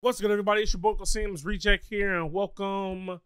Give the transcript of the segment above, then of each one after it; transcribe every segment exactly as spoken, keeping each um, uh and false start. What's good, everybody? It's your boy Uncle Sam's Reject here, and welcome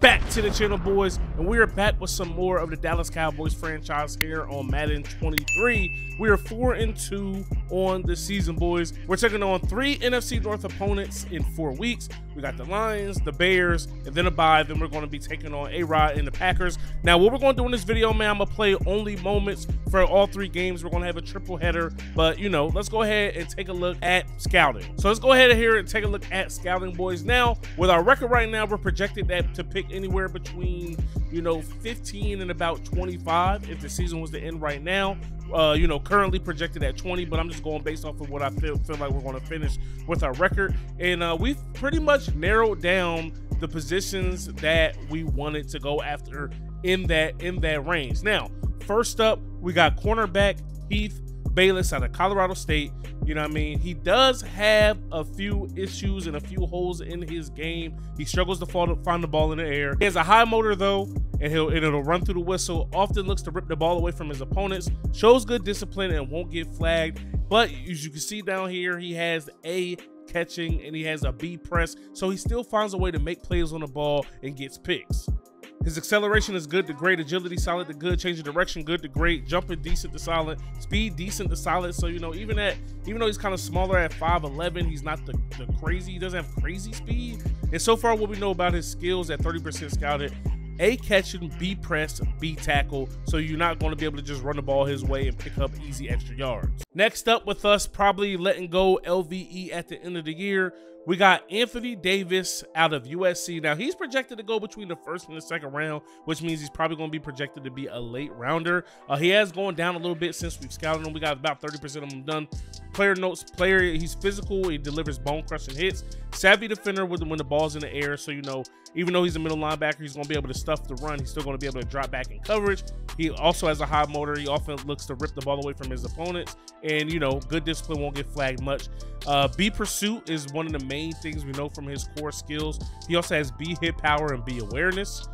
back to the channel, boys. And we are back with some more of the Dallas Cowboys franchise here on Madden twenty-three. We are four and two on the season, boys. We're taking on three N F C North opponents in four weeks. We got the Lions, the Bears, and then a bye. Then we're going to be taking on A-Rod and the Packers. Now, what we're going to do in this video, man, I'm going to play only moments for all three games. We're going to have a triple header, but you know, let's go ahead and take a look at scouting. So let's go ahead here and take a look at scouting, boys. Now, with our record right now, we're projected that to pick anywhere between, you know, fifteen and about twenty-five if the season was to end right now. Uh, you know, currently projected at twenty, but I'm just going based off of what I feel, feel like we're going to finish with our record. And uh, we've pretty much narrowed down the positions that we wanted to go after in that in that range. Now, first up, we got cornerback Heath Bayless out of Colorado State. You know what I mean? He does have a few issues and a few holes in his game. He struggles to fall, find the ball in the air. He has a high motor, though, and he'll, and it'll run through the whistle. Often looks to rip the ball away from his opponents. Shows good discipline and won't get flagged. But as you can see down here, he has a catching and he has a B press. So he still finds a way to make plays on the ball and gets picks. His acceleration is good to great, agility solid to good, change of direction good to great, jumping decent to solid, speed decent to solid. So, you know, even at, even though he's kind of smaller at five eleven, he's not the, the crazy, he doesn't have crazy speed. And so far what we know about his skills at thirty percent scouted, A catching, B press, B tackle. So you're not going to be able to just run the ball his way and pick up easy extra yards. Next up with us, probably letting go L V E at the end of the year, we got Anthony Davis out of U S C. Now, he's projected to go between the first and the second round, which means he's probably going to be projected to be a late rounder. Uh, he has gone down a little bit since we've scouted him. We got about thirty percent of him done. Player notes, player, he's physical. He delivers bone-crushing hits. Savvy defender with when the ball's in the air. So, you know, even though he's a middle linebacker, he's going to be able to stuff the run. He's still going to be able to drop back in coverage. He also has a high motor. He often looks to rip the ball away from his opponents. And, you know, good discipline, won't get flagged much. Uh, B pursuit is one of the main main things we know from his core skills. He also has B hit power and B awareness,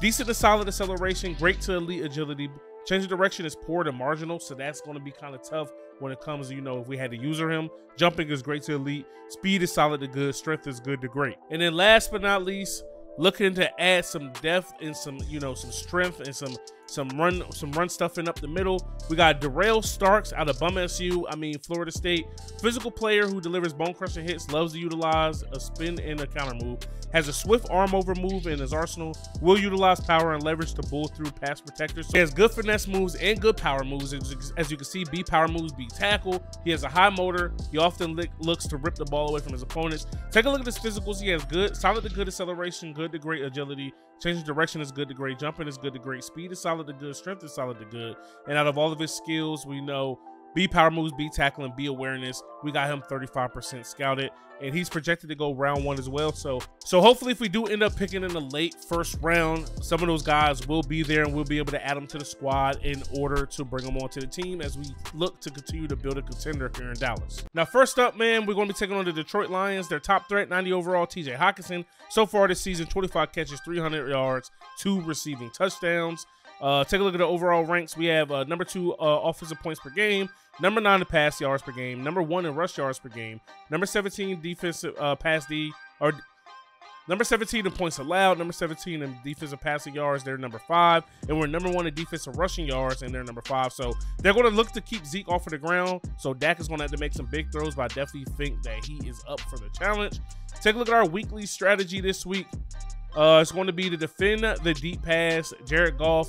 decent to solid acceleration, great to elite agility. Change of direction is poor to marginal, so that's going to be kind of tough when it comes to, you know, if we had to user him. Jumping is great to elite, speed is solid to good, strength is good to great. And then last but not least, looking to add some depth and some, you know, some strength and some some run some run stuffing up the middle. We got Darrell Starks out of Bum S U, I mean Florida State. Physical player who delivers bone-crushing hits, loves to utilize a spin and a counter move. Has a swift arm over move in his arsenal. Will utilize power and leverage to bull through pass protectors. So he has good finesse moves and good power moves. As, as you can see, B power moves, B tackle. He has a high motor. He often lick, looks to rip the ball away from his opponents. Take a look at his physicals. He has good, solid to good acceleration, good to great agility. Change of direction is good to great. Jumping is good to great. Speed is solid to good. Strength is solid to good. And out of all of his skills, we know B power moves, B tackle, and B awareness. We got him thirty-five percent scouted, and he's projected to go round one as well. So, so hopefully if we do end up picking in the late first round, some of those guys will be there and we'll be able to add them to the squad in order to bring them onto the team as we look to continue to build a contender here in Dallas. Now, first up, man, we're going to be taking on the Detroit Lions. Their top threat, ninety overall, T J Hockenson. So far this season, twenty-five catches, three hundred yards, two receiving touchdowns. Uh, take a look at the overall ranks. We have uh, number two uh, offensive points per game, number nine in pass yards per game, number one in rush yards per game, number seventeen defensive uh, pass D or number seventeen in points allowed, number seventeen in defensive passing yards. They're number five, and we're number one in defensive rushing yards, and they're number five. So they're going to look to keep Zeke off of the ground. So Dak is going to have to make some big throws, but I definitely think that he is up for the challenge. Take a look at our weekly strategy this week. Uh, it's going to be to defend the deep pass. Jared Goff,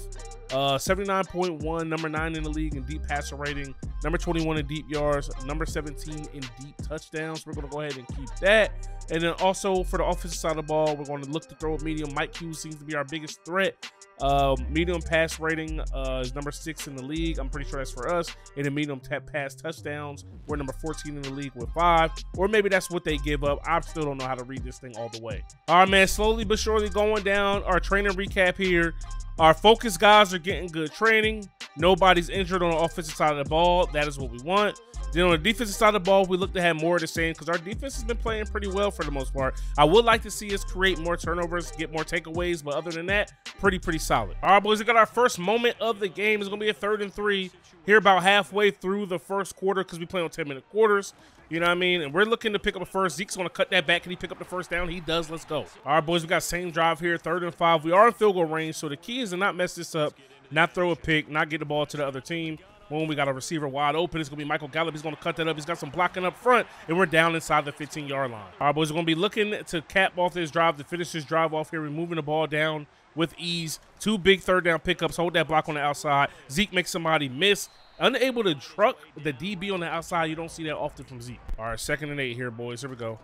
uh, seventy-nine point one, number nine in the league in deep passer rating, number twenty-one in deep yards, number seventeen in deep touchdowns. We're going to go ahead and keep that. And then also for the offensive side of the ball, we're going to look to throw a medium. Mike Hughes seems to be our biggest threat. Uh, medium pass rating uh, is number six in the league. I'm pretty sure that's for us. And in medium tap pass touchdowns, we're number fourteen in the league with five. Or maybe that's what they give up. I still don't know how to read this thing all the way. All right, man, slowly but surely going down our training recap here. Our focus guys are getting good training. Nobody's injured on the offensive side of the ball. That is what we want. Then on the defensive side of the ball, we look to have more of the same because our defense has been playing pretty well for the most part. I would like to see us create more turnovers, get more takeaways, but other than that, pretty, pretty solid. All right, boys, we got our first moment of the game. It's going to be a third and three here about halfway through the first quarter because we play on ten-minute quarters. You know what I mean? And we're looking to pick up a first. Zeke's going to cut that back. Can he pick up the first down? He does. Let's go. All right, boys, we got same drive here, third and five. We are in field goal range, so the key is to not mess this up, not throw a pick, not get the ball to the other team. Boom, we got a receiver wide open. It's going to be Michael Gallup. He's going to cut that up. He's got some blocking up front, and we're down inside the fifteen-yard line. All right, boys, we're going to be looking to cap off this drive, to finish this drive off here. We're moving the ball down with ease. Two big third-down pickups. Hold that block on the outside. Zeke makes somebody miss. Unable to truck the D B on the outside. You don't see that often from Zeke. All right, second and eight here, boys. Here we go.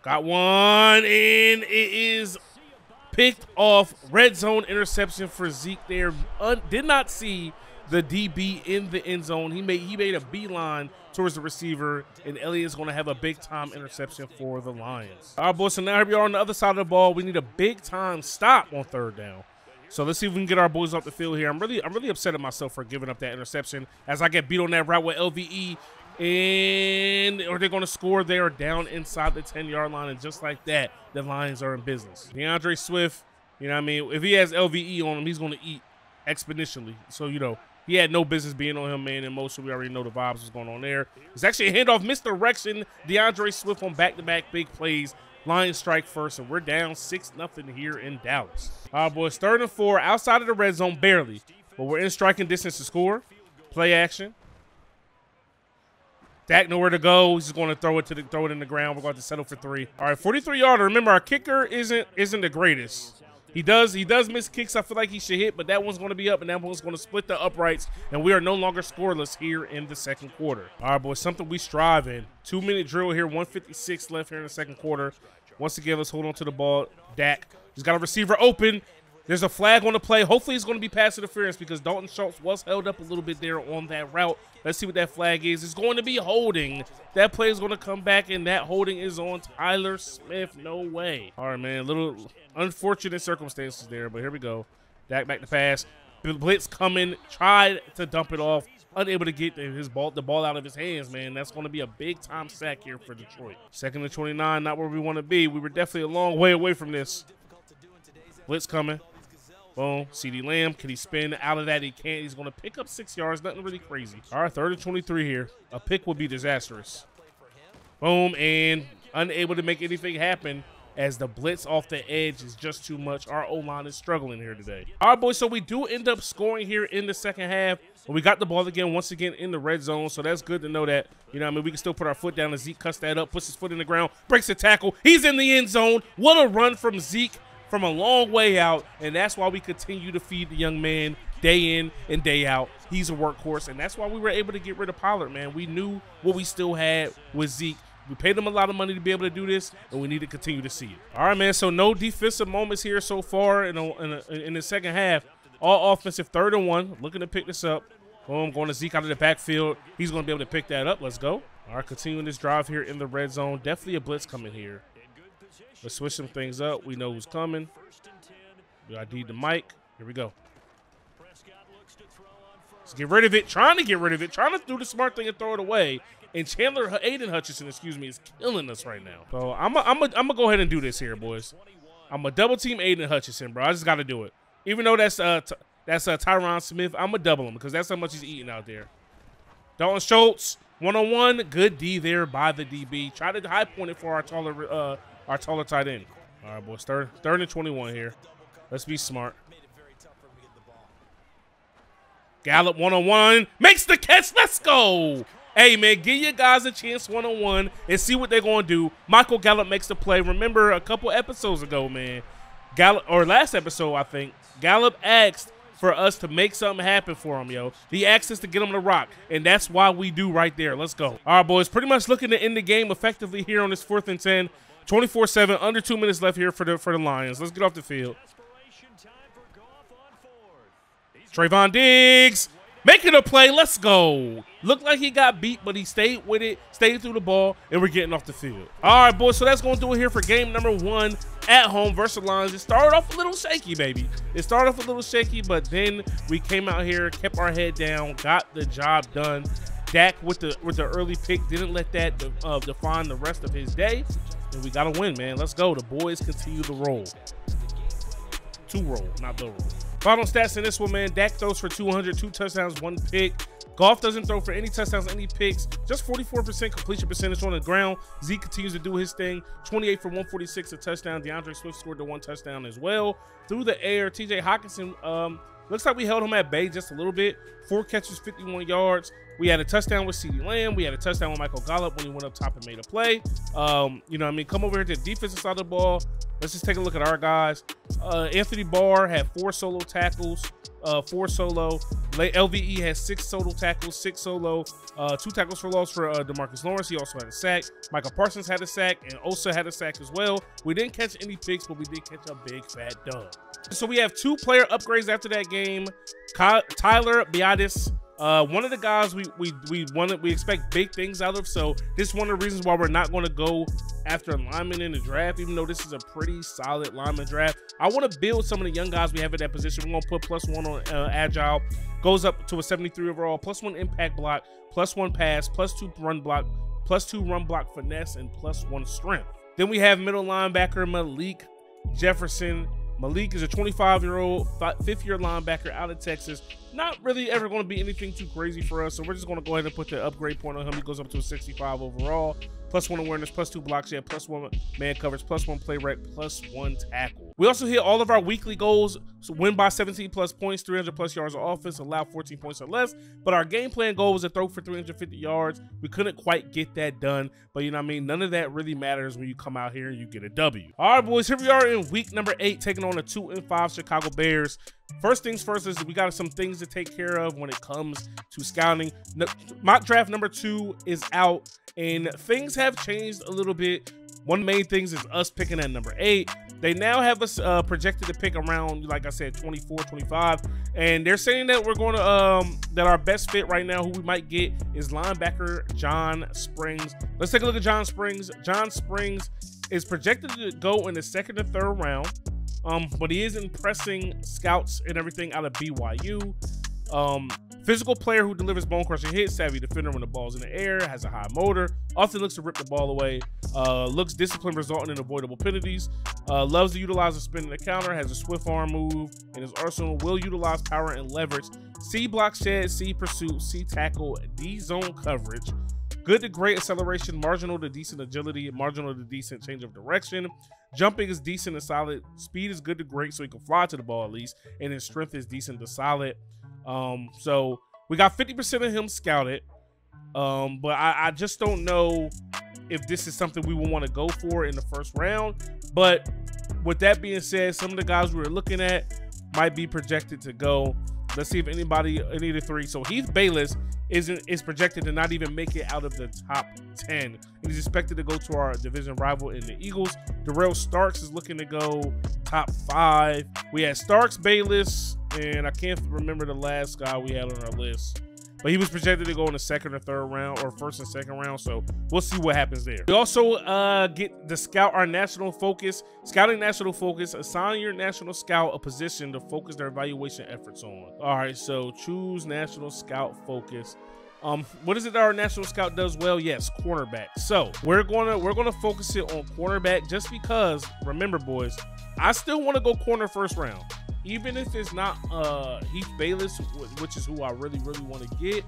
Got one, and it is picked off. Red zone interception for Zeke there. Un did not see the D B in the end zone. He made he made a beeline towards the receiver, and Elliott's going to have a big-time interception for the Lions. All right, boys, so now here we are on the other side of the ball. We need a big-time stop on third down. So let's see if we can get our boys off the field here. I'm really I'm really upset at myself for giving up that interception as I get beat on that route with L V E. And are they going to score? They are down inside the ten-yard line, and just like that, the Lions are in business. DeAndre Swift, you know what I mean? If he has L V E on him, he's going to eat exponentially. So, you know, he had no business being on him, man, in motion. We already know the vibes was going on there. It's actually a handoff misdirection. DeAndre Swift on back-to-back big plays. Lions strike first, and we're down six nothing here in Dallas. All right, boys, third and four, outside of the red zone, barely. But we're in striking distance to score. Play action. Dak nowhere to go. He's just going to throw it to the, throw it in the ground. We're going to settle for three. All right, forty-three yarder. Remember, our kicker isn't isn't the greatest. He does he does miss kicks. I feel like he should hit, but that one's going to be up, and that one's going to split the uprights. And we are no longer scoreless here in the second quarter. All right, boys, something we strive in. Two minute drill here. one fifty-six left here in the second quarter. Once again, let's hold on to the ball. Dak, he's got a receiver open. There's a flag on the play. Hopefully, it's going to be pass interference because Dalton Schultz was held up a little bit there on that route. Let's see what that flag is. It's going to be holding. That play is going to come back, and that holding is on Tyler Smith. No way. All right, man. Little unfortunate circumstances there, but here we go. Dak back to pass. Blitz coming. Tried to dump it off. Unable to get his ball, the ball out of his hands, man. That's going to be a big-time sack here for Detroit. Second and twenty-nine, not where we want to be. We were definitely a long way away from this. Blitz coming. Boom, CeeDee Lamb, can he spin out of that? He can't. He's going to pick up six yards, nothing really crazy. All right, third and twenty-three here. A pick would be disastrous. Boom, and unable to make anything happen as the blitz off the edge is just too much. Our O-line is struggling here today. All right, boys, so we do end up scoring here in the second half. But we got the ball again, once again, in the red zone, so that's good to know that, you know what I mean, we can still put our foot down. And Zeke cuts that up, puts his foot in the ground, breaks a tackle. He's in the end zone. What a run from Zeke from a long way out, and that's why we continue to feed the young man day in and day out. He's a workhorse, and that's why we were able to get rid of Pollard, man. We knew what we still had with Zeke. We paid him a lot of money to be able to do this, and we need to continue to see it. All right, man, so no defensive moments here so far in, a, in, a, in the second half. All offensive, third and one, looking to pick this up. Boom, going to Zeke out of the backfield. He's going to be able to pick that up. Let's go. All right, continuing this drive here in the red zone. Definitely a blitz coming here. Let's switch some things up. We know who's coming. We I D'd the mic. Here we go. Let's get rid of it. Trying to get rid of it. Trying to do the smart thing and throw it away. And Chandler, Aidan Hutchinson, excuse me, is killing us right now. So I'm going to go ahead and do this here, boys. I'm going to double team Aidan Hutchinson, bro. I just got to do it. Even though that's uh, that's uh, Tyron Smith, I'm going to double him because that's how much he's eating out there. Dalton Schultz, one-on-one. Good D there by the D B. Try to high point it for our taller uh, Our taller tight end. All right, boys. Third, third and twenty-one here. Let's be smart. Gallup one-on-one. Makes the catch. Let's go. Hey, man, give you guys a chance one-on-one and see what they're going to do. Michael Gallup makes the play. Remember a couple episodes ago, man, Gallup, or last episode, I think, Gallup asked for us to make something happen for him, yo. He asked us to get him to rock, and that's why we do right there. Let's go. All right, boys. Pretty much looking to end the game effectively here on this fourth and ten. twenty-four seven, under two minutes left here for the for the Lions. Let's get off the field. Trayvon Diggs making a play. Let's go. Looked like he got beat, but he stayed with it, stayed through the ball, and we're getting off the field. All right, boys, so that's going to do it here for game number one at home versus Lions. It started off a little shaky, baby. It started off a little shaky, but then we came out here, kept our head down, got the job done. Dak with the with the early pick, didn't let that uh, define the rest of his day. And we got to win, man. Let's go. The boys continue to roll. To roll, not the roll. Final stats in this one, man. Dak throws for two hundred, two touchdowns, one pick. Goff doesn't throw for any touchdowns, any picks, just forty-four percent completion percentage on the ground. Zeke continues to do his thing, twenty-eight for one forty-six, a touchdown. DeAndre Swift scored the one touchdown as well. Through the air, T J Hockenson, um, looks like we held him at bay just a little bit. Four catches, fifty-one yards. We had a touchdown with CeeDee Lamb. We had a touchdown with Michael Gallup when he went up top and made a play. Um, you know what I mean? Come over here to the defensive side of the ball. Let's just take a look at our guys. Uh, Anthony Barr had four solo tackles. Uh, four solo. L V E has six solo tackles, six solo, uh, two tackles for loss for uh, DeMarcus Lawrence. He also had a sack. Michael Parsons had a sack and also had a sack as well. We didn't catch any picks, but we did catch a big fat dub. So we have two player upgrades after that game. Kyle, Tyler Biadasz, uh, one of the guys we we we wanted, we expect big things out of. So this is one of the reasons why we're not going to go after a lineman in the draft, even though this is a pretty solid lineman draft. I want to build some of the young guys we have at that position. We're going to put plus one on uh, Agile, goes up to a seventy-three overall, plus one impact block, plus one pass, plus two run block, plus two run block finesse, and plus one strength. Then we have middle linebacker Malik Jefferson. Malik is a twenty-five-year-old, fifth-year linebacker out of Texas. Not really ever going to be anything too crazy for us, so we're just going to go ahead and put the upgrade point on him. He goes up to a sixty-five overall. Plus one awareness, plus two blocks, yeah, plus one man coverage, plus one play rec, plus one tackle. We also hit all of our weekly goals. So win by seventeen plus points, three hundred plus yards of offense, allow fourteen points or less. But our game plan goal was to throw for three hundred fifty yards. We couldn't quite get that done. But you know what I mean? None of that really matters when you come out here and you get a W. All right, boys, here we are in week number eight, taking on the two and five Chicago Bears. First things first is we got some things to take care of when it comes to scouting. Mock draft number two is out, and things have changed a little bit. One of the main things is us picking at number eight. They now have us uh, projected to pick around, like I said, twenty-four, twenty-five. And they're saying that we're going to, um, that our best fit right now, who we might get, is linebacker John Springs. Let's take a look at John Springs. John Springs is projected to go in the second or third round. Um, but he is impressing scouts and everything out of B Y U. Um, physical player who delivers bone crushing hits, savvy defender when the ball's in the air, has a high motor, often looks to rip the ball away, uh, looks disciplined, resulting in avoidable penalties, uh, loves to utilize the spin and the counter, has a swift arm move, and his arsenal will utilize power and leverage, C block shed, C pursuit, C tackle, D zone coverage. Good to great acceleration, marginal to decent agility, marginal to decent change of direction. Jumping is decent and solid. Speed is good to great, so he can fly to the ball at least. And his strength is decent to solid. Um, so we got fifty percent of him scouted. Um, but I, I just don't know if this is something we will want to go for in the first round. But with that being said, some of the guys we were looking at might be projected to go. Let's see if anybody, any of the three. So Heath Bayless isn't is projected to not even make it out of the top ten. And he's expected to go to our division rival in the Eagles. Darrell Starks is looking to go top five. We had Starks, Bayless, and I can't remember the last guy we had on our list. But he was projected to go in the second or third round, or first and second round. So we'll see what happens there. We also uh, get to scout our national focus, scouting national focus, assign your national scout a position to focus their evaluation efforts on. All right, so choose national scout focus. Um, what is it that our national scout does well? Yes, cornerback. So we're gonna we're gonna focus it on cornerback, just because, remember, boys, I still want to go corner first round. Even if it's not uh, Heath Bayless, which is who I really, really want to get,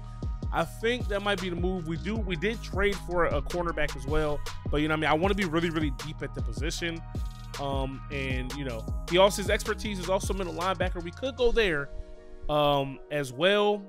I think that might be the move. We do, we did trade for a cornerback as well, but you know what I mean? I want to be really, really deep at the position. Um, and you know, he also, his expertise is also middle linebacker. We could go there um, as well,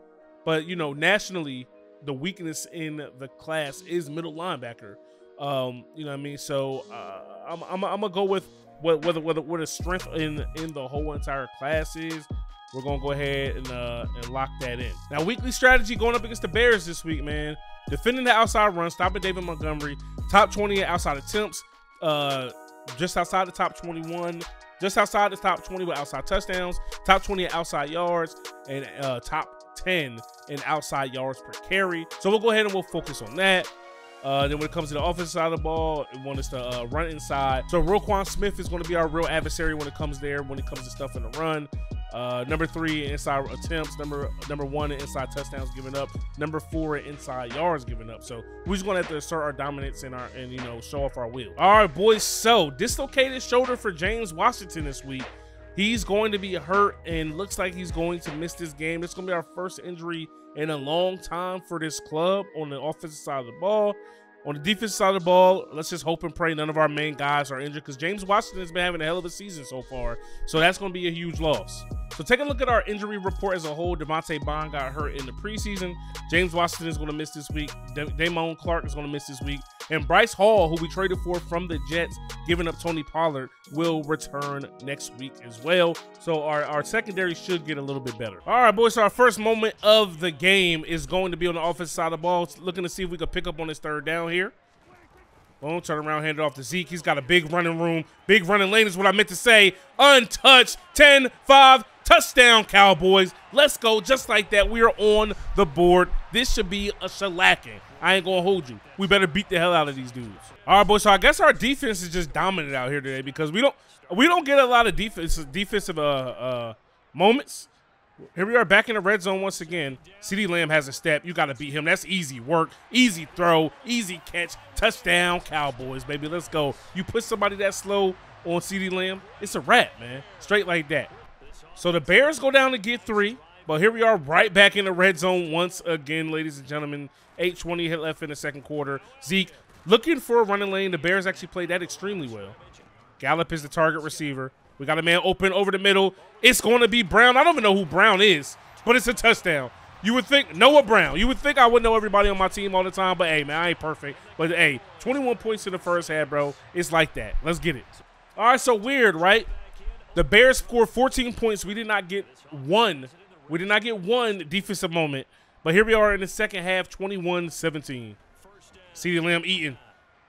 but you know, nationally, the weakness in the class is middle linebacker. Um, you know what I mean? So uh, I'm, I'm, I'm gonna go with What whether whether what the strength in in the whole entire class is. We're gonna go ahead and uh, and lock that in. Now, weekly strategy going up against the Bears this week, man. Defending the outside run, stopping David Montgomery. Top twenty outside attempts, uh, just outside the top twenty-one, just outside the top twenty with outside touchdowns. Top twenty outside yards, and uh, top ten in outside yards per carry. So we'll go ahead and we'll focus on that. Uh, then when it comes to the offensive side of the ball, it wants us to uh, run inside. So Roquan Smith is going to be our real adversary when it comes there, when it comes to stuff in the run. Uh, number three in inside attempts, number number one in inside touchdowns given up, number four in inside yards given up. So we're just going to have to assert our dominance and our and you know show off our will. All right, boys. So dislocated shoulder for James Washington this week. He's going to be hurt and looks like he's going to miss this game. It's going to be our first injury in a long time for this club on the offensive side of the ball. On the defensive side of the ball, let's just hope and pray none of our main guys are injured, because James Washington has been having a hell of a season so far. So that's going to be a huge loss. So take a look at our injury report as a whole. Devontae Bond got hurt in the preseason. James Washington is going to miss this week. De Damone Clark is going to miss this week. And Bryce Hall, who we traded for from the Jets, giving up Tony Pollard, will return next week as well. So our, our secondary should get a little bit better. All right, boys, so our first moment of the game is going to be on the offensive side of the ball. It's looking to see if we can pick up on this third down here. Boom, turn around, hand it off to Zeke. He's got a big running room. Big running lane is what I meant to say. Untouched, ten five. Touchdown, Cowboys. Let's go. Just like that, we are on the board. This should be a shellacking. I ain't going to hold you. We better beat the hell out of these dudes. All right, boys, so I guess our defense is just dominant out here today, because we don't we don't get a lot of defense, defensive uh, uh, moments. Here we are back in the red zone once again. CeeDee Lamb has a step. You got to beat him. That's easy work, easy throw, easy catch. Touchdown, Cowboys, baby. Let's go. You put somebody that slow on CeeDee Lamb, it's a wrap, man. Straight like that. So the Bears go down to get three, but here we are right back in the red zone once again, ladies and gentlemen. eight twenty left in the second quarter. Zeke looking for a running lane. The Bears actually played that extremely well. Gallup is the target receiver. We got a man open over the middle. It's going to be Brown. I don't even know who Brown is, but it's a touchdown. You would think Noah Brown. You would think I would know everybody on my team all the time, but, hey, man, I ain't perfect. But, hey, twenty-one points in the first half, bro. It's like that. Let's get it. All right, so weird, right? The Bears scored fourteen points. We did not get one. We did not get one defensive moment. But here we are in the second half, twenty-one seventeen. CeeDee Lamb eating.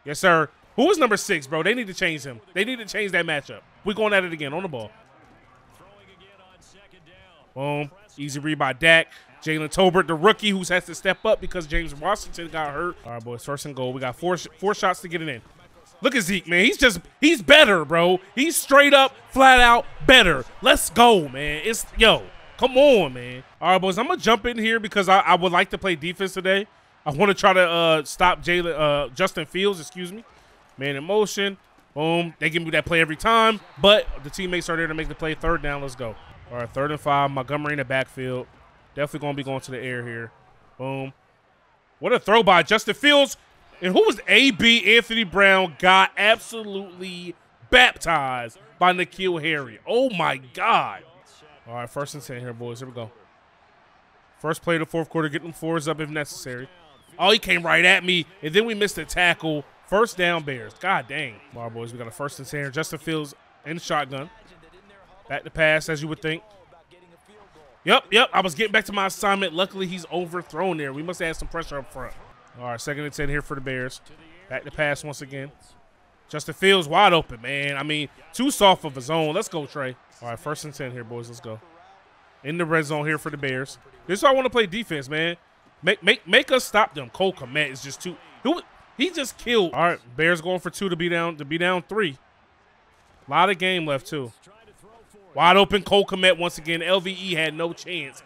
Yes, sir. Who was number six, bro? They need to change him. They need to change that matchup. We're going at it again on the ball. Boom. Easy read by Dak. Jalen Tolbert, the rookie, who has to step up because James Washington got hurt. All right, boys, first and goal. We got four, four shots to get it in. Look at Zeke, man. He's just, he's better, bro. He's straight up, flat out better. Let's go, man. It's, yo, come on, man. All right, boys, I'm going to jump in here because I, I would like to play defense today. I want to try to uh, stop Jalen, uh, Justin Fields, excuse me. Man in motion. Boom. They give me that play every time, but the teammates are there to make the play. Third down, let's go. All right, third and five. Montgomery in the backfield. Definitely going to be going to the air here. Boom. What a throw by Justin Fields. And who was A B? Anthony Brown got absolutely baptized by N'Keal Harry. Oh, my God. All right, first and ten here, boys. Here we go. First play of the fourth quarter. Get them fours up if necessary. Oh, he came right at me, and then we missed a tackle. First down, Bears. God dang. All right, boys, we got a first and ten here. Justin Fields in the shotgun. Back to pass, as you would think. Yep, yep. I was getting back to my assignment. Luckily, he's overthrown there. We must have had some pressure up front. All right, second and ten here for the Bears. Back to pass once again. Justin Fields wide open, man. I mean, too soft of a zone. Let's go, Trey. All right, first and ten here, boys. Let's go. In the red zone here for the Bears. This is why I want to play defense, man. Make make make us stop them. Cole Kmet is just too. Who he just killed. All right, Bears going for two to be down to be down three. A lot of game left too. Wide open Cole Kmet once again. L V E had no chance.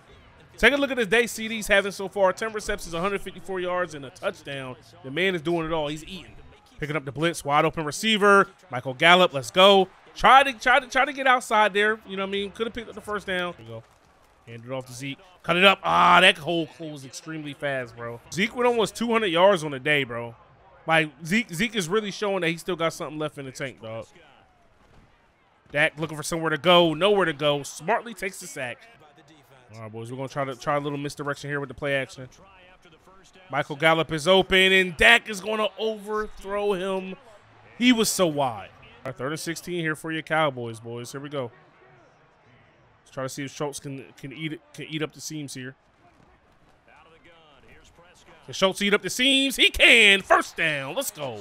Take a look at this day CeeDee's having so far. ten receptions, one hundred fifty-four yards, and a touchdown. The man is doing it all. He's eating. Picking up the blitz. Wide open receiver. Michael Gallup. Let's go. Try to try to try to get outside there. You know what I mean? Could have picked up the first down. There we go. Hand it off to Zeke. Cut it up. Ah, that hole closed extremely fast, bro. Zeke went almost two hundred yards on the day, bro. Like Zeke, Zeke is really showing that he still got something left in the tank, dog. Dak looking for somewhere to go. Nowhere to go. Smartly takes the sack. All right, boys, we're going to try to try a little misdirection here with the play action. Michael Gallup is open, and Dak is going to overthrow him. He was so wide. All right, third and sixteen here for your Cowboys, boys. Here we go. Let's try to see if Schultz can, can, eat, it, can eat up the seams here. Can Schultz eat up the seams? He can. First down. Let's go. All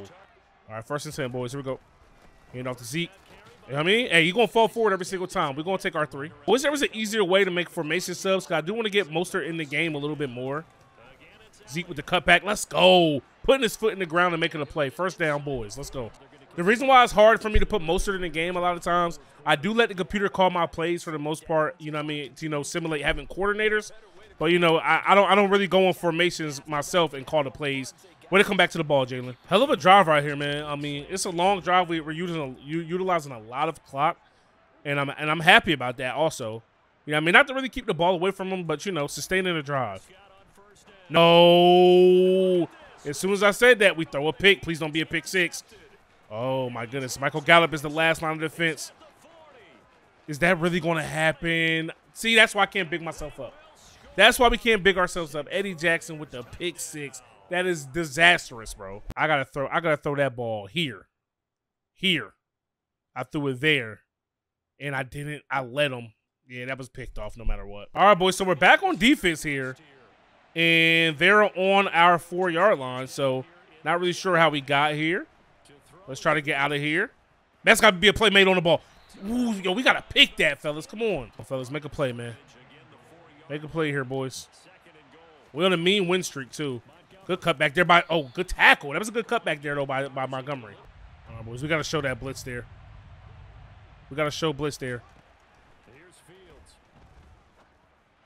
right, first and ten, boys. Here we go. Hand off to Zeke. You know what I mean? Hey, you're going to fall forward every single time. We're going to take our three. I wish there was an easier way to make formation subs, because I do want to get Mostert in the game a little bit more. Zeke with the cutback. Let's go. Putting his foot in the ground and making a play. First down, boys. Let's go. The reason why it's hard for me to put Mostert in the game a lot of times, I do let the computer call my plays for the most part, you know what I mean, to, you know, simulate having coordinators. But, you know, I, I don't I don't really go on formations myself and call the plays. Way to come back to the ball, Jalen. Hell of a drive right here, man. I mean, it's a long drive. We, we're using a, u utilizing a lot of clock, and I'm, and I'm happy about that also. You know what I mean? Not to really keep the ball away from them, but, you know, sustaining the drive. No. As soon as I said that, we throw a pick. Please don't be a pick six. Oh, my goodness. Michael Gallup is the last line of defense. Is that really going to happen? See, that's why I can't big myself up. That's why we can't big ourselves up. Eddie Jackson with the pick six. That is disastrous, bro. I gotta throw. I gotta throw that ball here, here. I threw it there, and I didn't. I let him. Yeah, that was picked off no matter what. All right, boys. So we're back on defense here, and they're on our four-yard line. So not really sure how we got here. Let's try to get out of here. That's got to be a play made on the ball. Ooh, yo, we gotta pick that, fellas. Come on, oh, fellas, make a play, man. Make a play here, boys. We're on a mean win streak too. Good cutback there by, oh, good tackle. That was a good cutback there, though, by, by Montgomery. All right, boys, we got to show that blitz there. We got to show blitz there.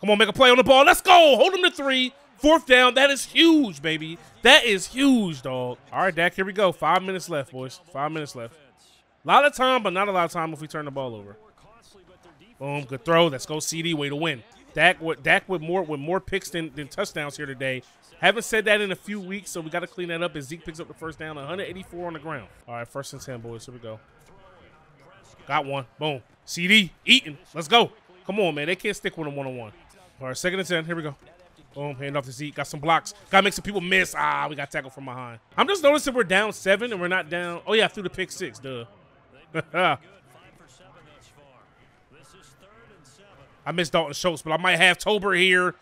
Come on, make a play on the ball. Let's go. Hold him to three. Fourth down. That is huge, baby. That is huge, dog. All right, Dak, here we go. Five minutes left, boys. Five minutes left. A lot of time, but not a lot of time if we turn the ball over. Boom, good throw. Let's go, CeeDee. Way to win. Dak with, Dak with more with more picks than, than touchdowns here today. Haven't said that in a few weeks, so we got to clean that up as Zeke picks up the first down. one eighty-four on the ground. All right, first and ten, boys. Here we go. Got one. Boom. CeeDee eating. Let's go. Come on, man. They can't stick with him one-on-one. All right, second and ten. Here we go. Boom. Hand off to Zeke. Got some blocks. Got to make some people miss. Ah, we got tackled from behind. I'm just noticing we're down seven and we're not down. Oh, yeah, through the pick six. Duh. I missed Dalton Schultz, but I might have Tolbert here.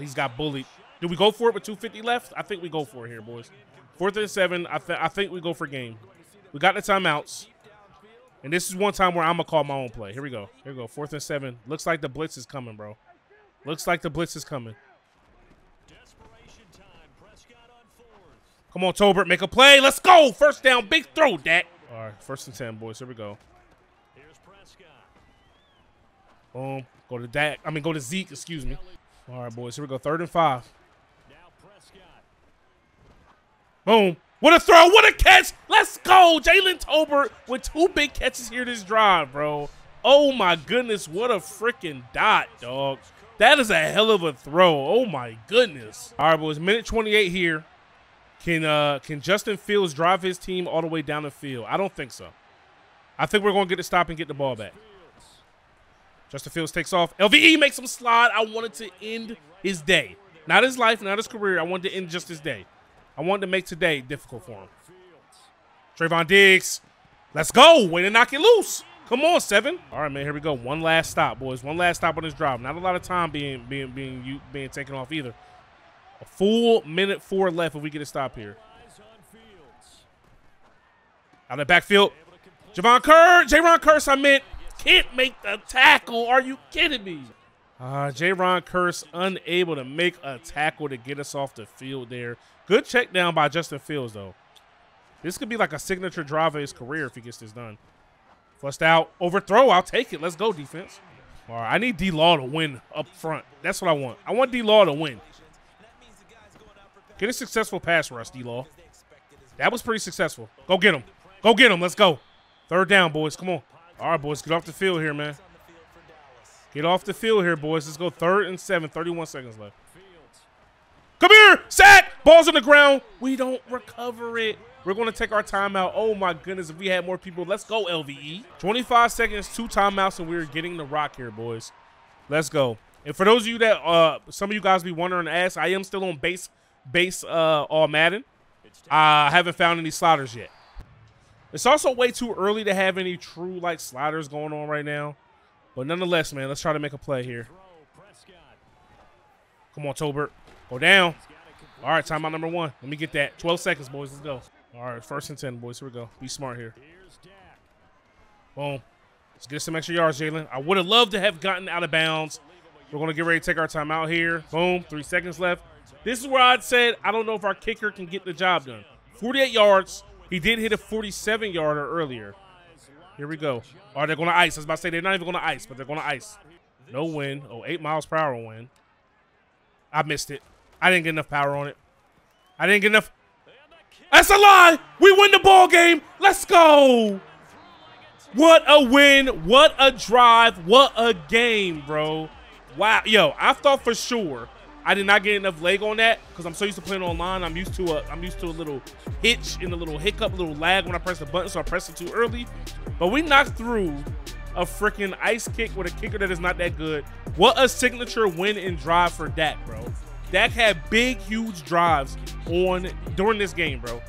He's got bullied. Do we go for it with two fifty left? I think we go for it here, boys. Fourth and seven, I, th I think we go for game. We got the timeouts. And this is one time where I'm going to call my own play. Here we go. Here we go. Fourth and seven. Looks like the blitz is coming, bro. Looks like the blitz is coming. Come on, Tolbert. Make a play. Let's go. First down. Big throw, Dak. All right. First and ten, boys. Here we go. Boom. Go to Dak. I mean, go to Zeke. Excuse me. All right, boys. Here we go. Third and five. Boom. What a throw. What a catch. Let's go. Jalen Tolbert with two big catches here this drive, bro. Oh, my goodness. What a freaking dot, dog. That is a hell of a throw. Oh, my goodness. All right, boys. Minute twenty-eight here. Can, uh, can Justin Fields drive his team all the way down the field? I don't think so. I think we're going to get a stop and get the ball back. Justin Fields takes off. L V E makes him slide. I wanted to end his day. Not his life, not his career. I wanted to end just his day. I wanted to make today difficult for him. Trayvon Diggs. Let's go. Way to knock it loose. Come on, seven. All right, man, here we go. One last stop, boys. One last stop on this drive. Not a lot of time being being being you being taken off either. A full minute four left if we get a stop here. Out of the backfield. Javon Kerr. Jayron Curse, I meant. Can't make the tackle. Are you kidding me? Uh, Jayron Curse unable to make a tackle to get us off the field there. Good check down by Justin Fields, though. This could be like a signature drive of his career if he gets this done. Flushed out. Overthrow. I'll take it. Let's go, defense. All right, I need D-Law to win up front. That's what I want. I want D-Law to win. Get a successful pass rush, D-Law. That was pretty successful. Go get him. Go get him. Let's go. Third down, boys. Come on. All right, boys, get off the field here, man. Get off the field here, boys. Let's go third and seven, thirty-one seconds left. Come here, sack, ball's on the ground. We don't recover it. We're going to take our timeout. Oh, my goodness, if we had more people, let's go, L V E. twenty-five seconds, two timeouts, and we're getting the rock here, boys. Let's go. And for those of you that, uh, some of you guys be wondering, ask, I am still on base, base uh, all Madden. I haven't found any sliders yet. It's also way too early to have any true, like, sliders going on right now. But nonetheless, man, let's try to make a play here. Come on, Tolbert. Go down. All right, timeout number one. Let me get that. twelve seconds, boys. Let's go. All right, first and ten, boys. Here we go. Be smart here. Boom. Let's get some extra yards, Jalen. I would have loved to have gotten out of bounds. We're going to get ready to take our time out here. Boom. Three seconds left. This is where I said I don't know if our kicker can get the job done. forty-eight yards. He did hit a forty-seven yarder earlier. Here we go. All right, they're going to ice. I was about to say they're not even going to ice, but they're going to ice. No wind. Oh, eight miles per hour wind. I missed it. I didn't get enough power on it. I didn't get enough. That's a lie. We win the ball game. Let's go. What a win. What a drive. What a game, bro. Wow. Yo, I thought for sure I did not get enough leg on that because I'm so used to playing online. I'm used to a, I'm used to a little hitch and a little hiccup, a little lag when I press the button, so I pressed it too early. But we knocked through a freaking ice kick with a kicker that is not that good. What a signature win and drive for Dak, bro. Dak had big, huge drives on during this game, bro.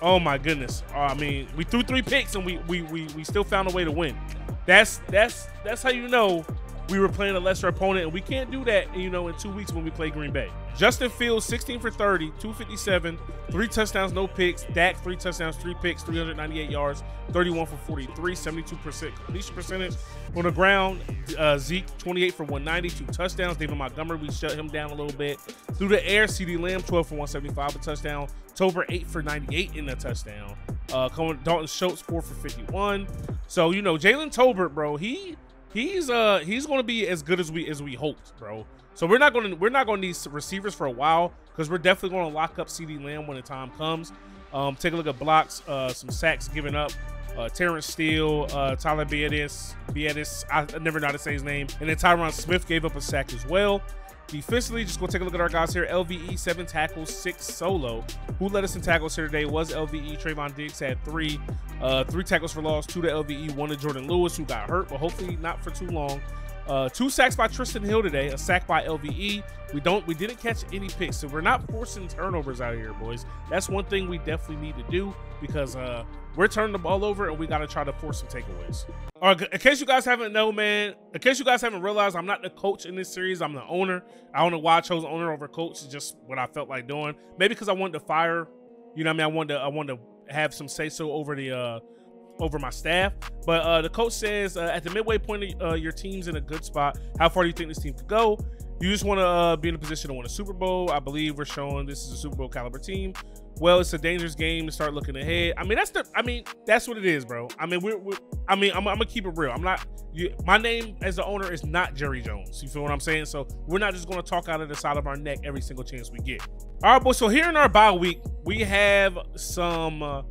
Oh my goodness. Uh, I mean, we threw three picks and we we we we still found a way to win. That's that's that's how you know we were playing a lesser opponent, and we can't do that, you know, in two weeks when we play Green Bay. Justin Fields, sixteen for thirty, two fifty-seven, three touchdowns, no picks. Dak, three touchdowns, three picks, three hundred ninety-eight yards, thirty-one for forty-three, seventy-two percent completion percentage. On the ground, uh, Zeke, twenty-eight for one ninety, two touchdowns. David Montgomery, we shut him down a little bit. Through the air, CeeDee Lamb, twelve for one seventy-five, a touchdown. Tolbert, eight for ninety-eight in a touchdown. Uh, Dalton Schultz, four for fifty-one. So, you know, Jalen Tolbert, bro, he... He's uh he's gonna be as good as we as we hoped, bro. So we're not gonna we're not gonna need receivers for a while because we're definitely gonna lock up CeeDee Lamb when the time comes. Um, take a look at blocks, uh, some sacks given up. Uh, Terrence Steele, uh, Tyler Biadasz, Biadasz, I never know how to say his name, and then Tyron Smith gave up a sack as well. Defensively, just go take a look at our guys here. L V E, seven tackles, six solo. Who led us in tackles here today was L V E. Trayvon Diggs had three. Uh, three tackles for loss, two to L V E, one to Jordan Lewis, who got hurt, but hopefully not for too long. Uh, two sacks by Tristan Hill today, a sack by L V E. We don't, we didn't catch any picks, so we're not forcing turnovers out of here, boys. That's one thing we definitely need to do because uh, we're turning the ball over and we got to try to force some takeaways. All right, in case you guys haven't know, man, in case you guys haven't realized, I'm not the coach in this series. I'm the owner. I don't know why I chose owner over coach. It's just what I felt like doing. Maybe because I wanted to fire, you know what I mean? I wanted to, I wanted to have some say-so over the uh, over my staff, but uh the coach says uh, at the midway point of, uh, your team's in a good spot. How far do you think this team could go? You just want to uh, be in a position to win a Super Bowl. I believe we're showing this is a Super Bowl caliber team. Well, it's a dangerous game to start looking ahead. I mean, that's the I mean that's what it is, bro. I mean we're, we're I mean I'm, I'm gonna keep it real. I'm not you, my name as the owner is not Jerry Jones. You feel what I'm saying? So we're not just gonna talk out of the side of our neck every single chance we get. All right, boys. So here in our bye week, we have some. Uh,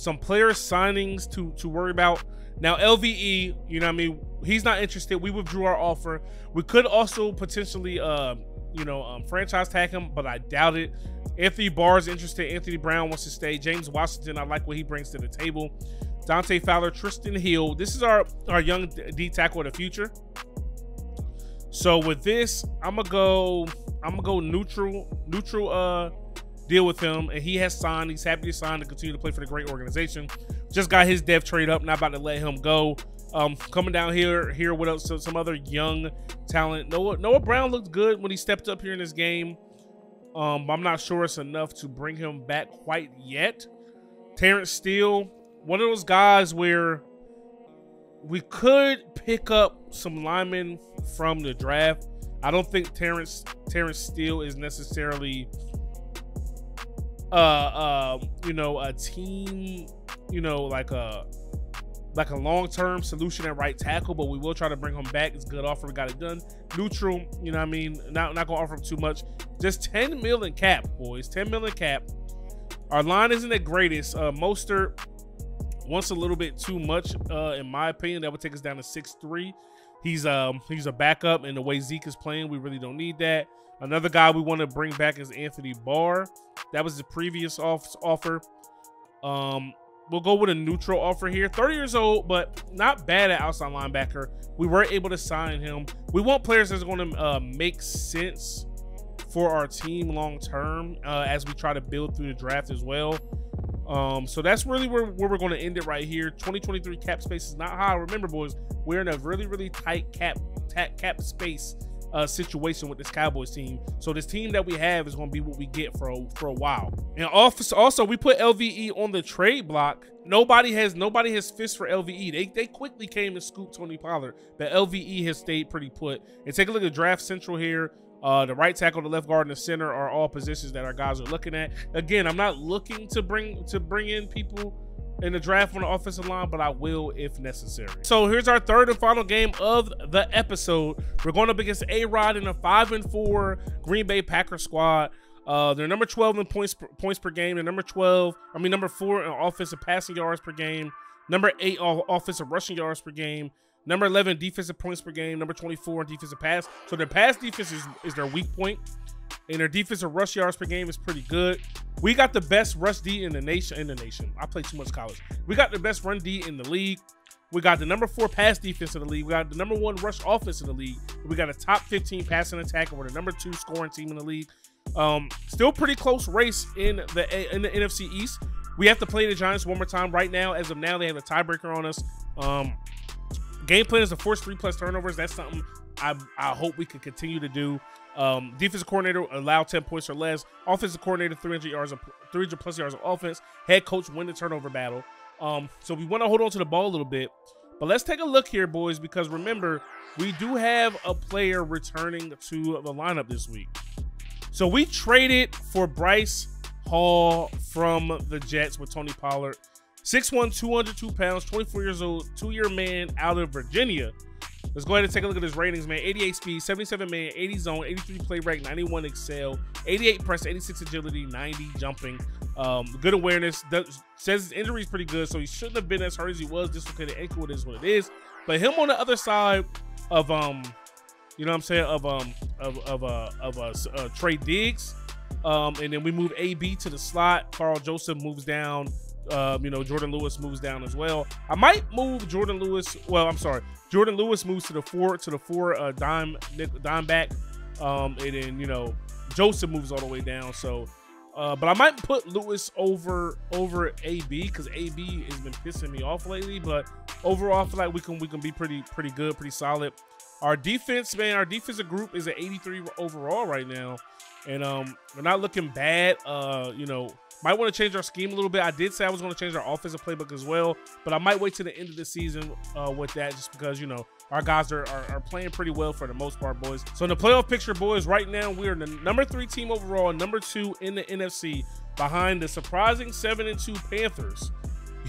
Some player signings to, to worry about. Now, L V E, you know what I mean? He's not interested. We withdrew our offer. We could also potentially, uh, you know, um, franchise tag him, but I doubt it. Anthony Barr's interested. Anthony Brown wants to stay. James Washington, I like what he brings to the table. Dante Fowler, Tristan Hill. This is our, our young D tackle of the future. So with this, I'm gonna go, I'm gonna go neutral, neutral, uh, deal with him, and he has signed. He's happy to sign to continue to play for the great organization. Just got his dev trade up. Not about to let him go. Um, coming down here, here with else? So some other young talent. Noah Noah Brown looked good when he stepped up here in this game. Um, I'm not sure it's enough to bring him back quite yet. Terrence Steele, one of those guys where we could pick up some linemen from the draft. I don't think Terrence Terrence Steele is necessarily. Uh, uh, you know, a team, you know, like a like a long-term solution at right tackle, but we will try to bring him back. It's a good offer. We got it done. Neutral, you know what I mean? Not, not going to offer him too much. Just ten mil in cap, boys. ten mil in cap. Our line isn't the greatest. Uh, Mostert wants a little bit too much, uh, in my opinion. That would take us down to six three. He's, um, he's a backup, and the way Zeke is playing, we really don't need that. Another guy we want to bring back is Anthony Barr. That was the previous off offer. Um, we'll go with a neutral offer here. thirty years old, but not bad at outside linebacker. We were able to sign him. We want players that's going to uh, make sense for our team long term uh, as we try to build through the draft as well. Um, so that's really where, where we're going to end it right here. twenty twenty-three cap space is not high. Remember, boys, we're in a really, really tight cap, cap space uh, situation with this Cowboys team. So this team that we have is going to be what we get for a, for a while. And also, we put L V E on the trade block. Nobody has nobody has fists for L V E. They, they quickly came and scooped Tony Pollard, but L V E has stayed pretty put. And take a look at Draft Central here. Uh, the right tackle, the left guard, and the center are all positions that our guys are looking at. Again, I'm not looking to bring to bring in people in the draft on the offensive line, but I will if necessary. So here's our third and final game of the episode. We're going up against A-Rod in a five and four Green Bay Packers squad. Uh, they're number twelve in points per, points per game. They're number twelve. I mean, number four in offensive passing yards per game. Number eight in offensive rushing yards per game. Number eleven in defensive points per game. Number twenty-four in defensive pass. So their pass defense is, is their weak point. And their defensive rush yards per game is pretty good. We got the best rush D in the nation. In the nation, I play too much college. We got the best run D in the league. We got the number four pass defense in the league. We got the number one rush offense in the league. We got a top fifteen passing attack. We're the number two scoring team in the league. Um, still pretty close race in the in the N F C East. We have to play the Giants one more time. Right now, as of now, they have a tiebreaker on us. Um, game plan is to force three plus turnovers. That's something I, I hope we can continue to do. Um, defensive coordinator allow ten points or less. Offensive coordinator three hundred yards, of, three hundred plus yards of offense. Head coach win the turnover battle. Um, so we want to hold on to the ball a little bit, but let's take a look here, boys, because remember we do have a player returning to the lineup this week. So we traded for Bryce Hall from the Jets with Tony Pollard, six one, two hundred two pounds, twenty-four years old, two-year man out of Virginia. Let's go ahead and take a look at his ratings, man. eighty-eight speed, seventy-seven man, eighty zone, eighty-three play rate, ninety-one excel, eighty-eight press, eighty-six agility, ninety jumping. Um, good awareness. Does, says his injury is pretty good, so he shouldn't have been as hurt as he was. Dislocated ankle, it is what it is. But him on the other side of um, you know what I'm saying, of um, of of uh, of uh, uh Trey Diggs, um, and then we move A B to the slot. Carl Joseph moves down. Uh, you know, Jordan Lewis moves down as well. I might move Jordan Lewis. Well, I'm sorry. Jordan Lewis moves to the four, to the four uh, dime, dime back. Um, and then, you know, Joseph moves all the way down. So, uh, but I might put Lewis over, over A B because A B has been pissing me off lately. But overall, I feel like we can, we can be pretty, pretty good, pretty solid. Our defense, man, our defensive group is at eighty-three overall right now. And um, we're not looking bad. Uh, you know, might want to change our scheme a little bit. I did say I was going to change our offensive playbook as well, but I might wait to the end of the season uh, with that just because, you know, our guys are, are, are playing pretty well for the most part, boys. So in the playoff picture, boys, right now we are the number three team overall, number two in the N F C behind the surprising seven and two Panthers.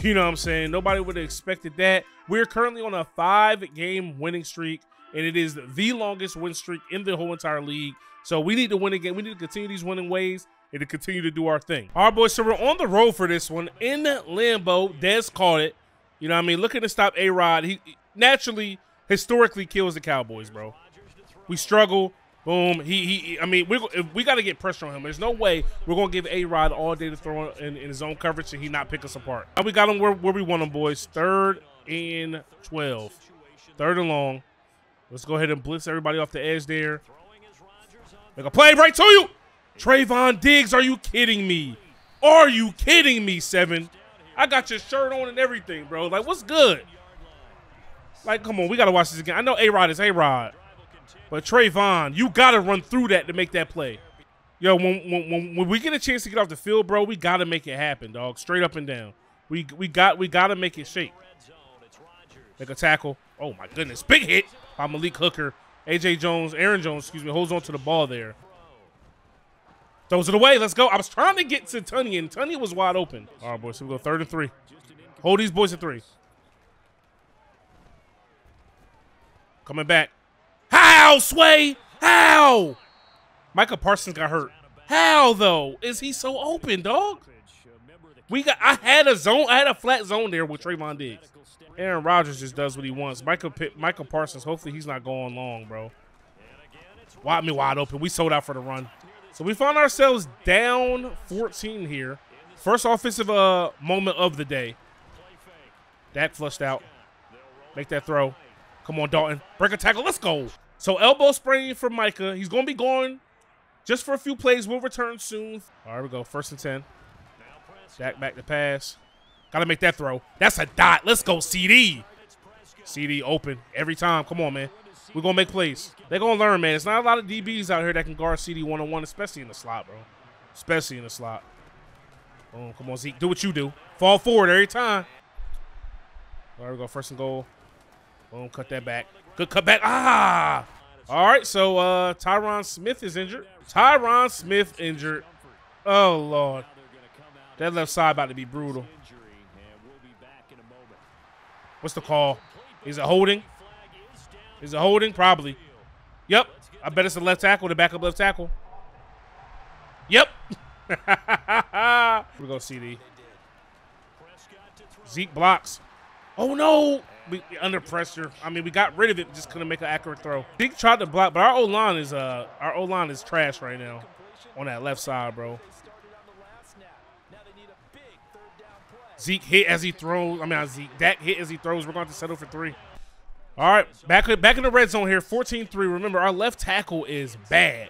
You know what I'm saying? Nobody would have expected that. We're currently on a five-game winning streak, and it is the longest win streak in the whole entire league. So we need to win again. We need to continue these winning ways and to continue to do our thing. All right, boys, so we're on the road for this one. In Lambeau, Dez caught it. You know what I mean? Looking to stop A-Rod. He naturally, historically kills the Cowboys, bro. We struggle. Boom. He, he I mean, we we got to get pressure on him. There's no way we're going to give A-Rod all day to throw in, in his own coverage and he not pick us apart. Now we got him where, where we want him, boys. Third and twelve. Third and long. Let's go ahead and blitz everybody off the edge there. Make a play right to you. Trayvon Diggs, are you kidding me? Are you kidding me, Seven? I got your shirt on and everything, bro. Like, what's good? Like, come on, we got to watch this again. I know A-Rod is A-Rod, but Trayvon, you got to run through that to make that play. Yo, when, when, when we get a chance to get off the field, bro, we got to make it happen, dog, straight up and down. We, we got we got to make it shake. Make a tackle. Oh, my goodness. Big hit by Malik Hooker. A J. Jones, Aaron Jones, excuse me, holds on to the ball there. Throws it away. Let's go. I was trying to get to Tunney, and Tunney was wide open. All right, boys. So we go third and three. Hold these boys at three. Coming back. How, Sway? How? Micah Parsons got hurt. How, though? Is he so open, dog? We got. I had a zone. I had a flat zone there with Trayvon Diggs. Aaron Rodgers just does what he wants. Michael, Michael Parsons, hopefully he's not going long, bro. Wide me wide open. We sold out for the run. So we found ourselves down fourteen here. First offensive uh, moment of the day. Dak flushed out. Make that throw. Come on, Dalton. Break a tackle. Let's go. So elbow sprain for Micah. He's going to be gone just for a few plays. We'll return soon. All right, we go. First and ten. Dak back to pass. Got to make that throw. That's a dot. Let's go, CeeDee. CeeDee open every time. Come on, man. We're going to make plays. They're going to learn, man. It's not a lot of D Bs out here that can guard CeeDee one-on-one, especially in the slot, bro. Especially in the slot. Boom. Come on, Zeke. Do what you do. Fall forward every time. All right, we go. First and goal. Boom. Cut that back. Good cut back. Ah! All right, so uh, Tyron Smith is injured. Tyron Smith injured. Oh, Lord. That left side about to be brutal. What's the call? Is it holding? Is it holding? Probably. Yep. I bet it's the left tackle, the backup left tackle. Yep. Here we go, CeeDee. Zeke blocks. Oh, no. We, under pressure. I mean, we got rid of it. Just couldn't make an accurate throw. Zeke tried to block, but our O-line is uh, our O-line is trash right now on that left side, bro. Zeke hit as he throws. I mean, Zeke, Dak hit as he throws. We're going to settle for three. All right, back back in the red zone here. fourteen three. Remember, our left tackle is bad.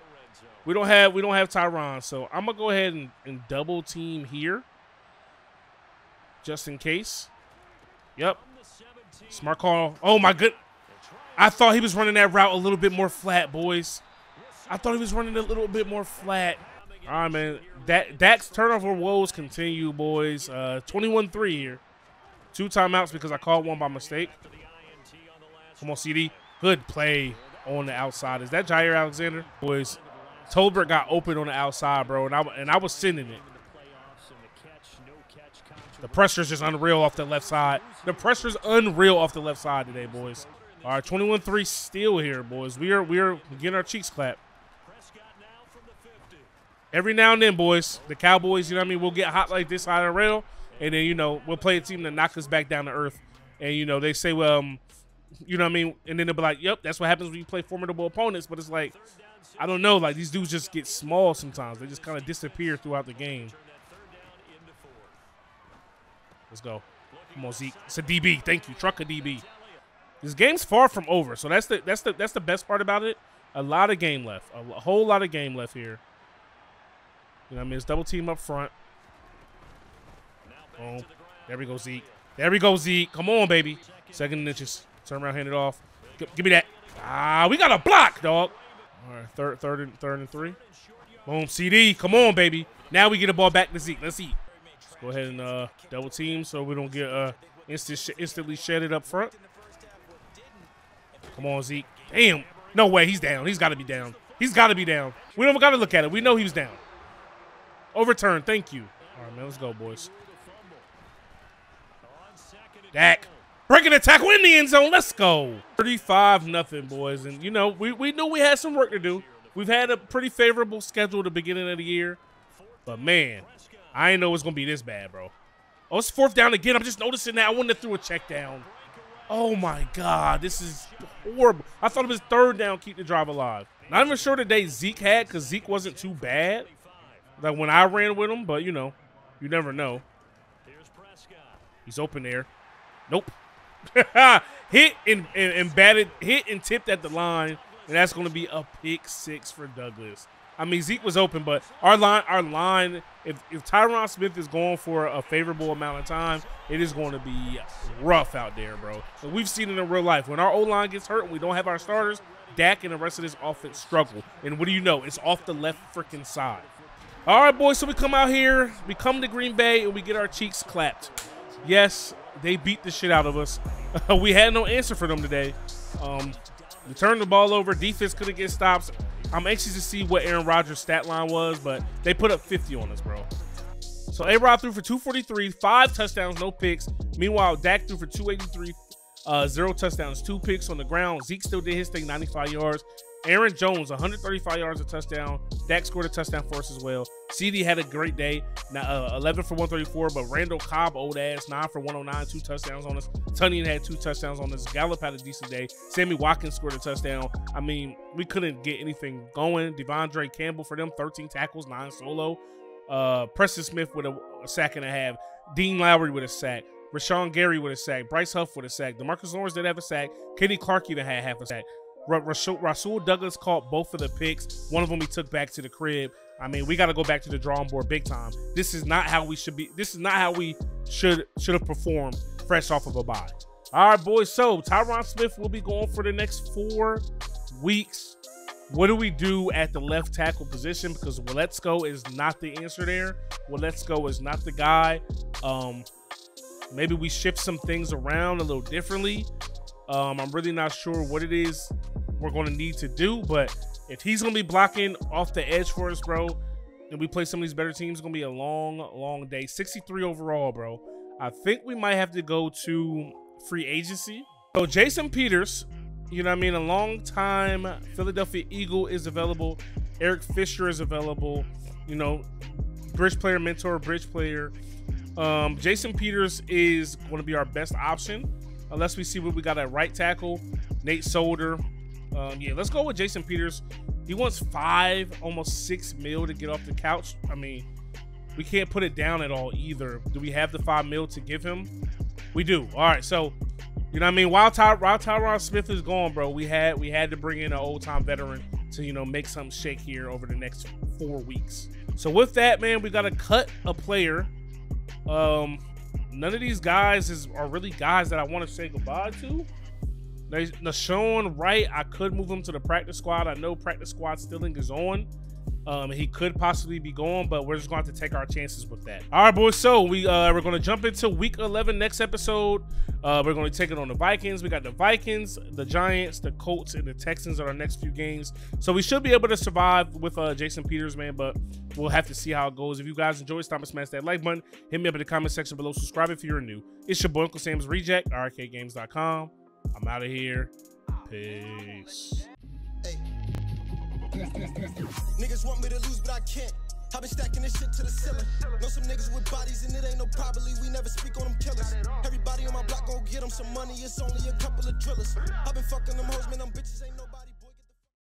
We don't have we don't have Tyron, so I'm gonna go ahead and, and double team here, just in case. Yep. Smart call. Oh, my good. I thought he was running that route a little bit more flat, boys. I thought he was running a little bit more flat. All right, man. That, Dak's turnover woes continue, boys. Uh, twenty-one three here. Two timeouts because I called one by mistake. Come on, CeeDee. Good play on the outside. Is that Jaire Alexander? Boys, Tolbert got open on the outside, bro, and I, and I was sending it. The pressure's just unreal off the left side. The pressure's unreal off the left side today, boys. All right, twenty-one three still here, boys. We are we are getting our cheeks clapped. Every now and then, boys, the Cowboys, you know what I mean, we'll get hot like this out of the rail, and then, you know, we'll play a team that knocks us back down to earth. And, you know, they say, well, um, you know what I mean, and then they'll be like, yep, that's what happens when you play formidable opponents. But it's like, I don't know, like these dudes just get small sometimes. They just kind of disappear throughout the game. Let's go. Come on, Zeke. It's a D B. Thank you. Truck a D B. This game's far from over, so that's the that's the that's the best part about it. A lot of game left. A whole lot of game left here. You know what I mean? It's double team up front. Boom. There we go, Zeke. There we go, Zeke. Come on, baby. Second and inches. Turn around, hand it off. G give me that. Ah, we got a block, dog. All right, third, third, and third and three. Boom, CeeDee. Come on, baby. Now we get the ball back to Zeke. Let's eat. Go ahead and uh, double team so we don't get uh, instant sh instantly shedded up front. Come on, Zeke. Damn. No way. He's down. He's got to be down. He's got to be down. We don't got to look at it. We know he was down. Overturn. Thank you. All right, man. Let's go, boys. Dak. Breaking the tackle in the end zone. Let's go. thirty-five nothing, boys. And, you know, we, we knew we had some work to do. We've had a pretty favorable schedule at the beginning of the year. But, man, I didn't know it was going to be this bad, bro. Oh, it's fourth down again. I'm just noticing that. I wouldn't have threw a check down. Oh, my God. This is horrible. I thought it was third down, keep the drive alive. Not even sure today Zeke had because Zeke wasn't too bad. Like when I ran with him, but, you know, you never know. He's open there. Nope. hit and, and, and batted, hit and tipped at the line, and that's going to be a pick six for Douglas. I mean, Zeke was open, but our line, our line. If, if Tyron Smith is going for a favorable amount of time, it is going to be rough out there, bro. But we've seen it in real life. When our O-line gets hurt and we don't have our starters, Dak and the rest of this offense struggle. And what do you know? It's off the left freaking side. All right, boys, so we come out here, we come to Green Bay, and we get our cheeks clapped. Yes, they beat the shit out of us. We had no answer for them today. Um, we turned the ball over. Defense couldn't get stops. I'm anxious to see what Aaron Rodgers' stat line was, but they put up fifty on us, bro. So A-Rod threw for two forty-three, five touchdowns, no picks. Meanwhile, Dak threw for two eighty-three, uh, zero touchdowns, two picks on the ground. Zeke still did his thing, ninety-five yards. Aaron Jones, one hundred thirty-five yards, a touchdown. Dak scored a touchdown for us as well. CeeDee had a great day, now, uh, eleven for one thirty-four, but Randall Cobb, old ass, nine for one oh nine, two touchdowns on us. Tunyon had two touchdowns on us. Gallup had a decent day. Sammy Watkins scored a touchdown. I mean, we couldn't get anything going. Devondre Campbell for them, thirteen tackles, nine solo. Uh, Preston Smith with a, a sack and a half. Dean Lowry with a sack. Rashawn Gary with a sack. Bryce Huff with a sack. DeMarcus Lawrence did have a sack. Kenny Clark even had half a sack. Rasul Douglas caught both of the picks. One of them he took back to the crib. I mean, we got to go back to the drawing board big time. This is not how we should be. This is not how we should should have performed fresh off of a bye. All right, boys, so Tyron Smith will be going for the next four weeks. What do we do at the left tackle position? Because Willetsko is not the answer there. Willetsko is not the guy. Um, maybe we shift some things around a little differently. Um, I'm really not sure what it is we're going to need to do, but if he's going to be blocking off the edge for us, bro, and we play some of these better teams, it's going to be a long, long day. sixty-three overall, bro. I think we might have to go to free agency. So Jason Peters, you know what I mean, a long time Philadelphia Eagle, is available. Eric Fisher is available. You know, bridge player, mentor, bridge player. Um, Jason Peters is going to be our best option unless we see what we got at right tackle. Nate Solder. Um, yeah, let's go with Jason Peters. He wants five, almost six mil to get off the couch. I mean, we can't put it down at all either. Do we have the five mil to give him? We do. All right, so you know what I mean. While, Ty while Tyron Smith is gone, bro, we had we had to bring in an old time veteran to you know make something shake here over the next four weeks. So with that, man, we got to cut a player. Um, none of these guys is are really guys that I want to say goodbye to. Nashawn Wright, I could move him to the practice squad. I know practice squad stealing is on. Um, he could possibly be gone, but we're just going to have to take our chances with that. All right, boys, so we, uh, we're going to jump into week eleven next episode. Uh, we're going to take it on the Vikings. We got the Vikings, the Giants, the Colts, and the Texans in our next few games. So we should be able to survive with uh, Jason Peters, man, but we'll have to see how it goes. If you guys enjoy, stop and smash that like button. Hit me up in the comment section below. Subscribe if you're new. It's your boy, Uncle Sam's Reject, R K Games dot com. I'm out of here. Peace. Hey. Niggas want me to lose, but I can't. I've been stacking this shit to the ceiling. Know some niggas with bodies, and it ain't no probably. We never speak on them killers. Everybody on my block gon' get them some money. It's only a couple of drillers. I've been fucking them hoes, man.